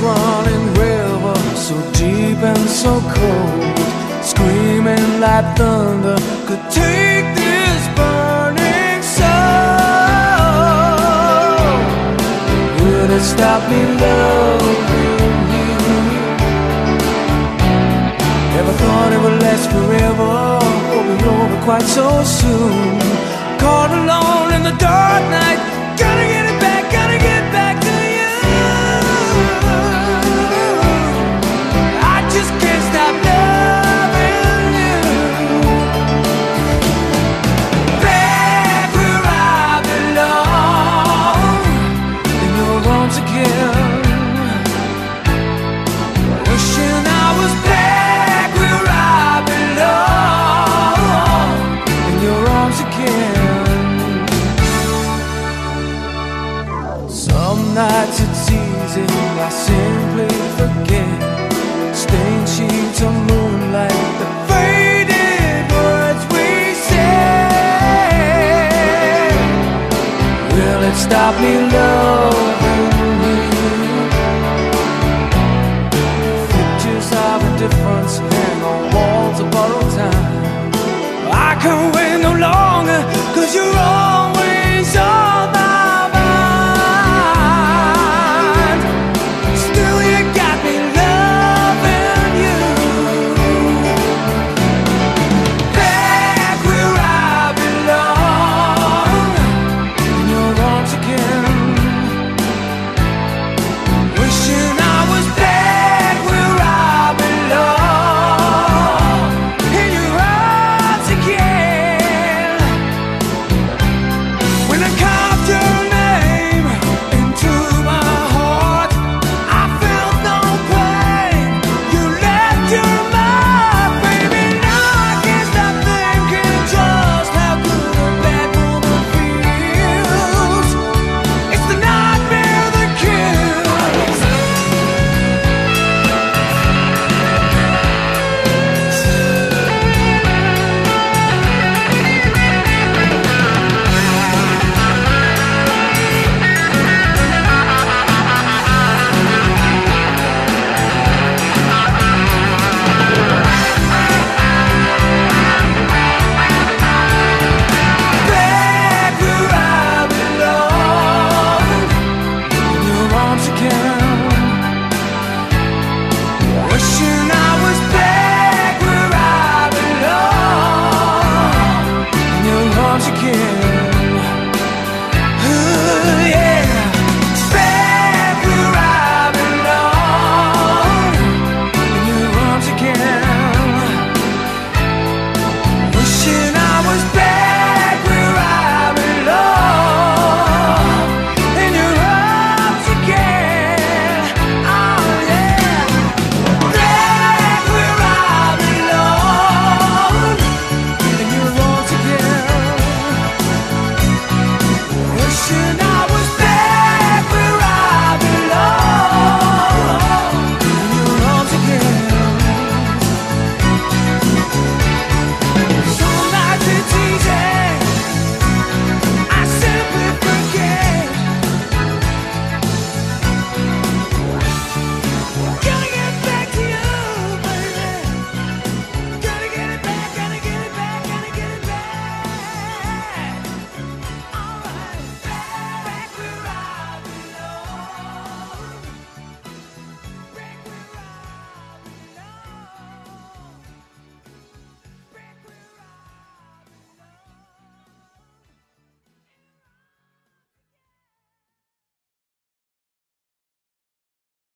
running river, so deep and so cold, screaming like thunder, could take this burning soul. Would it stop me loving you? Never thought it would last forever, but we over quite so soon. Caught alone in the dark night, gotta get it back, gotta get back to you. I just can't stop loving you. Back where I belong, in your arms again. Wishing I was back where I belong, in your arms again. Some nights it's easy, I simply forget. Stained sheets of moonlight, the faded words we said. Will it stop me loving you? Pictures of a difference hang on walls of borrowed time. I can't wait no longer, 'cause you're all